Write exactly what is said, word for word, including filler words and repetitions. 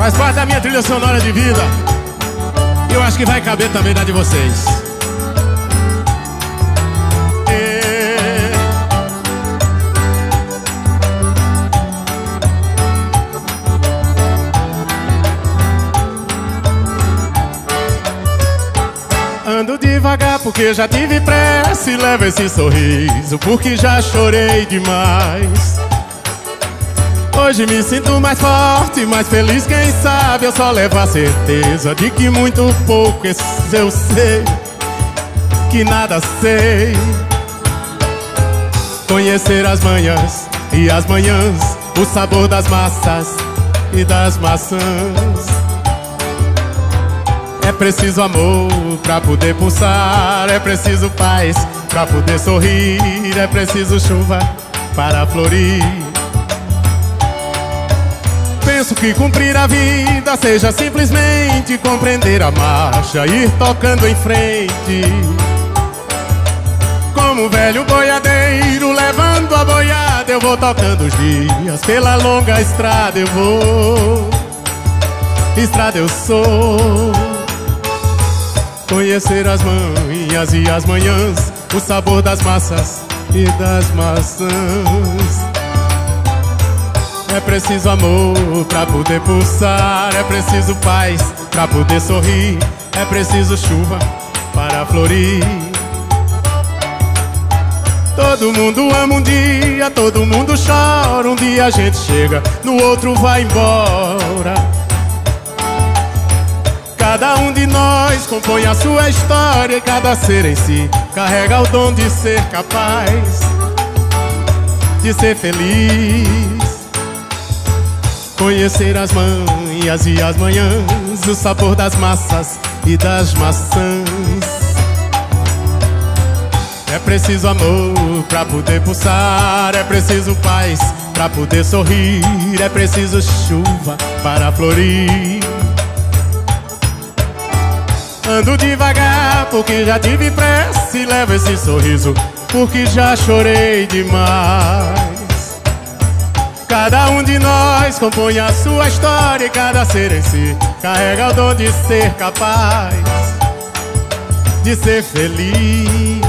Faz parte da minha trilha sonora de vida. Eu acho que vai caber também na de vocês. E... Ando devagar porque já tive pressa, e levo esse sorriso porque já chorei demais. Hoje me sinto mais forte, mais feliz, quem sabe eu só levo a certeza de que muito pouco eu sei, que nada sei. Conhecer as manhãs e as manhãs, o sabor das massas e das maçãs. É preciso amor pra poder pulsar, é preciso paz pra poder sorrir, é preciso chuva para florir. Penso que cumprir a vida seja simplesmente compreender a marcha, ir tocando em frente. Como um velho boiadeiro levando a boiada, eu vou tocando os dias, pela longa estrada eu vou, estrada eu sou. Conhecer as manhas e as manhãs, o sabor das massas e das maçãs. É preciso amor pra poder pulsar, é preciso paz pra poder sorrir, é preciso chuva para florir. Todo mundo ama um dia, todo mundo chora. Um dia a gente chega, no outro vai embora. Cada um de nós compõe a sua história, e cada ser em si carrega o dom de ser capaz de ser feliz. Conhecer as manhas e as manhãs, o sabor das massas e das maçãs. É preciso amor pra poder pulsar, é preciso paz pra poder sorrir, é preciso chuva para florir. Ando devagar porque já tive pressa, e levo esse sorriso porque já chorei demais. Cada um de nós compõe a sua história, e cada ser em si carrega o dom de ser capaz de ser feliz.